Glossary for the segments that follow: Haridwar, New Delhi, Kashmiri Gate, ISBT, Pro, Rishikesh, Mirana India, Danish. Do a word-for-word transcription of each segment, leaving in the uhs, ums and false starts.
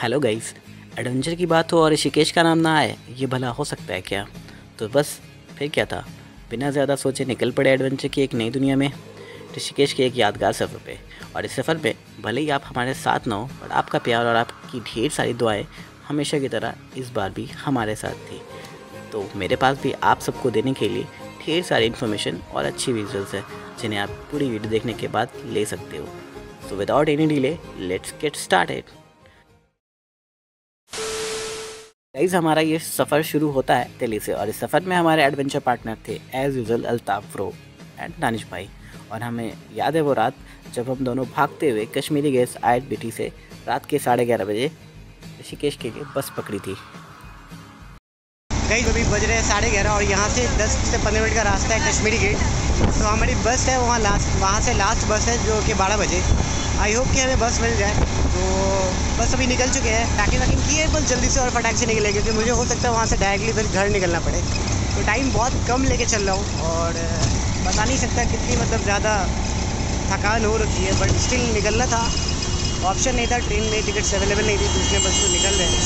Hello guys, adventure की बात हो और ऋषिकेश का नाम ना आए, ये भला हो सकता है क्या? तो बस फिर क्या था, बिना ज़्यादा सोचे निकल पड़े एडवेंचर की एक नई दुनिया में, ऋषिकेश के एक यादगार सफ़र पे। और इस सफ़र में भले ही आप हमारे साथ ना हो, और आपका प्यार और आपकी ढेर सारी दुआएं हमेशा की तरह इस बार भी हमारे साथ थी। तो मेरे पास भी आप सबको देने के लिए ढेर सारी इन्फॉर्मेशन और अच्छी विजुअल्स है, जिन्हें आप पूरी वीडियो देखने के बाद ले सकते हो। So without any delay let's get started. Guys, हमारा ये सफ़र शुरू होता है दिल्ली से, और इस सफ़र में हमारे एडवेंचर पार्टनर थे as usual Altaf, pro and Danish भाई। और हमें याद है वो रात जब हम दोनों भागते हुए Kashmiri Gate I S B T से रात के साढ़े ग्यारह बजे ऋषिकेश के लिए बस पकड़ी थी। गाइस, अभी बज रहे हैं साढ़े ग्यारह और यहाँ से दस से पंद्रह मिनट का रास्ता है कश्मीरी गेट। तो हमारी बस है वहाँ लास्ट, वहाँ से लास्ट बस है जो कि बारह बजे। आई होप कि हमें बस मिल जाए। तो बस अभी निकल चुके हैं, पैकिंग वैकिंग की है, बस जल्दी से और फटाक से निकले क्योंकि मुझे हो सकता है वहाँ से डायरेक्टली फिर घर निकलना पड़े। तो टाइम बहुत कम लेके चल रहा हूँ और बता नहीं सकता कितनी मतलब ज़्यादा थकान हो रखी है, बट स्टिल निकलना था, ऑप्शन नहीं था, ट्रेन में टिकट्स अवेलेबल नहीं थी, तो इसलिए बस तो निकल रहे हैं।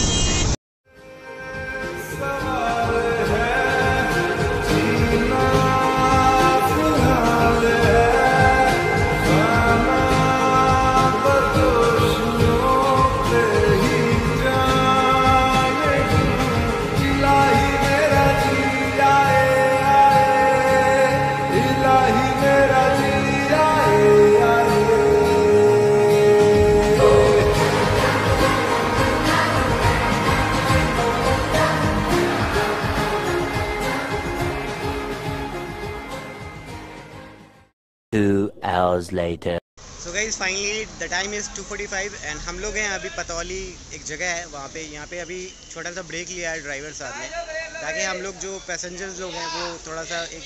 Two hours later. So guys, finally the time is two forty-five and हम लोग हैं अभी पतौली, एक जगह है वहाँ पे। यहाँ पे अभी छोटा सा ब्रेक लिया है ड्राइवर साहब ने, ताकि हम लोग जो पैसेंजर्स लोग हैं वो थोड़ा सा एक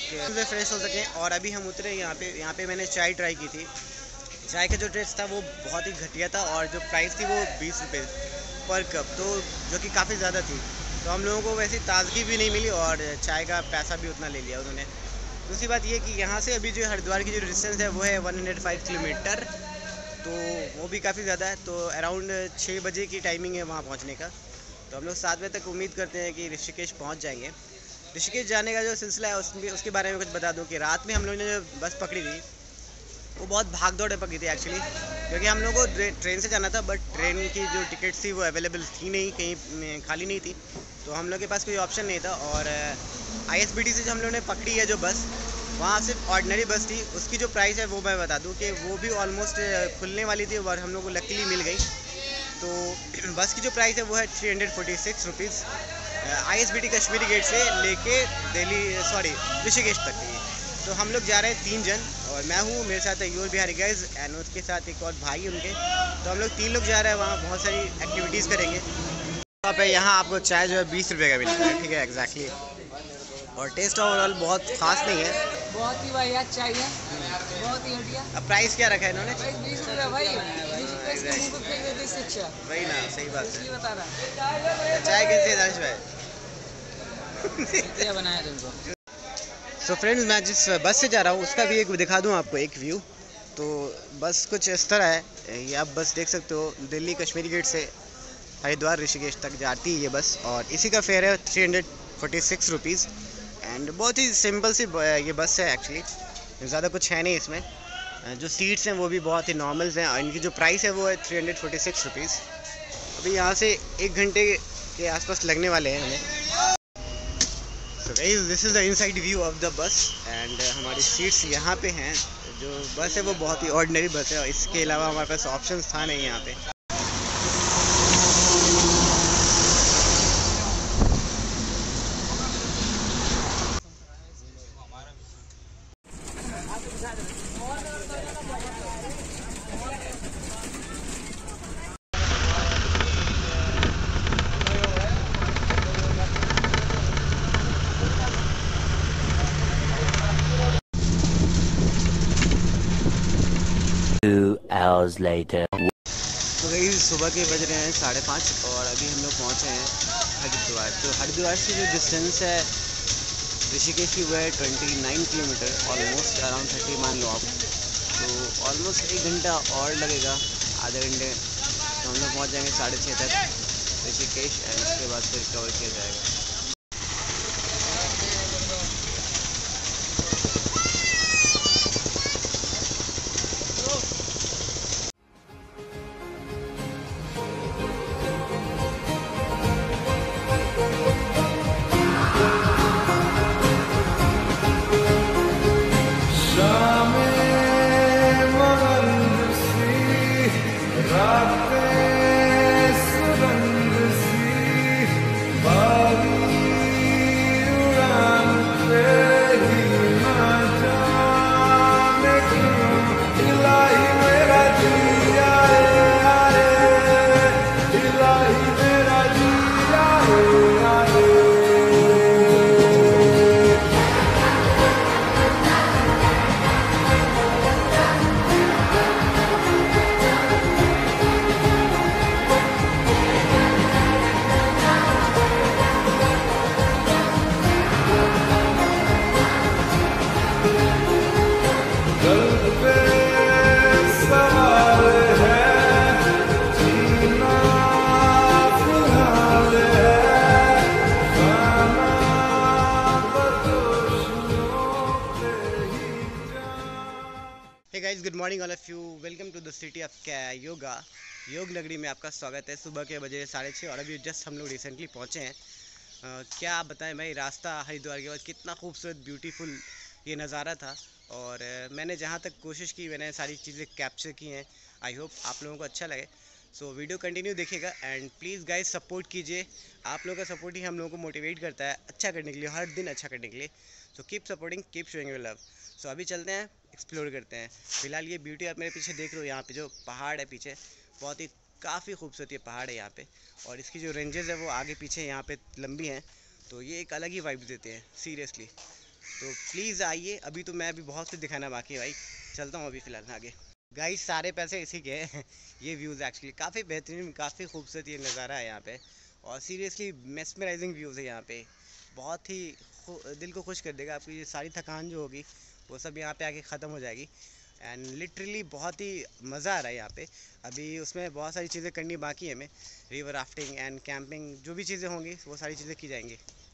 फ्रेश हो सकें। और अभी हम उतरे यहाँ पे। यहाँ पे मैंने चाय ट्राई की थी। चाय का जो टेस्ट था वो बहुत ही घटिया था और जो प्राइस थी वो बीस रुपये पर कप, तो जो कि काफ़ी ज़्यादा थी। तो हम लोगों को वैसी ताजगी भी नहीं मिली और चाय का पैसा भी उतना ले लिया उन्होंने। दूसरी बात ये कि यहाँ से अभी जो हरिद्वार की जो डिस्टेंस है वो है एक सौ पाँच किलोमीटर, तो वो भी काफ़ी ज़्यादा है। तो अराउंड छः बजे की टाइमिंग है वहाँ पहुँचने का। तो हम लोग सात बजे तक उम्मीद करते हैं कि ऋषिकेश पहुँच जाएंगे। ऋषिकेश जाने का जो सिलसिला है उसमें उसके बारे में कुछ बता दूँ कि रात में हम लोगों ने जो बस पकड़ी थी वो बहुत भाग दौड़ पकड़ी थी एक्चुअली, क्योंकि हम लोगों को ट्रेन से जाना था, बट ट्रेन की जो टिकट थी वो अवेलेबल थी नहीं, कहीं खाली नहीं थी, तो हम लोग के पास कोई ऑप्शन नहीं था। और आई एस बी टी से जो हम लोगों ने पकड़ी है जो बस, वहाँ सिर्फ ऑर्डिनरी बस थी। उसकी जो प्राइस है वो मैं बता दूँ कि वो भी ऑलमोस्ट खुलने वाली थी और हम लोग को लकीली मिल गई। तो बस की जो प्राइस है वो है three hundred forty six rupees I S B T Kashmiri Gate से लेके दिल्ली सॉरी ऋषिकेश तक की। तो हम लोग जा रहे हैं तीन जन, और मैं हूँ, मेरे साथ है योर बिहारी गाइज एंड उसके साथ एक और भाई उनके। तो हम लोग तीन लोग जा रहे हैं, वहाँ बहुत सारी एक्टिविटीज़ करेंगे। यहाँ पे यहाँ आपको चाय जो है बीस रुपये का मिलता है, ठीक है, एग्जैक्टली। और टेस्ट ओवरऑल बहुत खास नहीं है, बहुत ही बढ़िया चाय है, बहुत ही बढ़िया। अब प्राइस क्या रखा है इन्होंने? बीस रुपये भाई, वही ना, सही बात है। चाय कैसे दानिश भाई बनाया तुमको? सो फ्रेंड्स, मैं जिस बस से जा रहा हूँ उसका भी एक दिखा दूँ आपको एक व्यू। तो बस कुछ इस तरह है, ये आप बस देख सकते हो। दिल्ली कश्मीरी गेट से हरिद्वार ऋषिकेश तक जाती है ये बस, और इसी का फेयर है three hundred forty six rupees and बहुत ही सिंपल सी ये बस है एक्चुअली, ज़्यादा कुछ है नहीं इसमें। जो सीट्स हैं वो भी बहुत ही नॉर्मल हैं और इनकी जो प्राइस है वो है three hundred forty six rupees. अभी यहाँ से एक घंटे के आसपास लगने वाले हैं हमें। So guys, this is the inside view of the bus and हमारी सीट्स यहाँ पे हैं। जो बस है वो बहुत ही ऑर्डिनरी बस है और इसके अलावा हमारे पास ऑप्शन था नहीं यहाँ पे। Two hours later. तो गई सुबह के बज रहे हैं साढ़े पाँच और अभी हम लोग पहुँचे हैं हरिद्वार। तो हरिद्वार से जो डिस्टेंस है ऋषिकेश की वो है twenty nine kilometre, almost around thirty मान लो आप। तो ऑलमोस्ट एक घंटा और लगेगा, आधे घंटे तो हम लोग पहुँच जाएंगे साढ़े छः तक ऋषिकेश एंड उसके बाद फिर कवर किया जाएगा। Good morning all of you, welcome to the city of क्या योगा। योग नगरी में आपका स्वागत है। सुबह के बजे साढ़े छः और अभी जस्ट हम लोग रिसेंटली पहुँचे हैं। आ, क्या आप बताएं भाई, रास्ता हरिद्वार के बाद कितना खूबसूरत ब्यूटीफुल ये नज़ारा था। और आ, मैंने जहाँ तक कोशिश की मैंने सारी चीज़ें कैप्चर की हैं। आई होप आप लोगों को अच्छा लगे। सो so, वीडियो कंटिन्यू देखिएगा एंड प्लीज़ गाइज सपोर्ट कीजिए। आप लोगों का सपोर्ट ही हम लोगों को मोटिवेट करता है अच्छा करने के लिए, हर दिन अच्छा करने के लिए। So keep supporting, keep showing your love. So अभी चलते हैं, एक्सप्लोर करते हैं। फिलहाल ये ब्यूटी आप मेरे पीछे देख रहे हो, यहाँ पे जो पहाड़ है पीछे बहुत ही काफ़ी खूबसूरत ये पहाड़ है यहाँ पे। और इसकी जो रेंजेस है वो आगे पीछे यहाँ पे लंबी हैं, तो ये एक अलग ही वाइब देते हैं सीरियसली। तो प्लीज़ आइए, अभी तो मैं अभी बहुत कुछ दिखाना बाकी है भाई। चलता हूँ अभी फ़िलहाल आगे। गाइस सारे पैसे इसी के हैं। ये व्यूज़ एक्चुअली काफ़ी बेहतरीन, काफ़ी खूबसूरत ये नज़ारा है यहाँ पर। और सीरियसली मेस्मराइजिंग व्यूज़ है यहाँ पर, बहुत ही दिल को खुश कर देगा। आपकी ये सारी थकान जो होगी वो सब यहाँ पे आके ख़त्म हो जाएगी। एंड लिटरली बहुत ही मज़ा आ रहा है यहाँ पे। अभी उसमें बहुत सारी चीज़ें करनी बाकी है हमें, रिवर राफ्टिंग एंड कैंपिंग जो भी चीज़ें होंगी वो सारी चीज़ें की जाएंगी।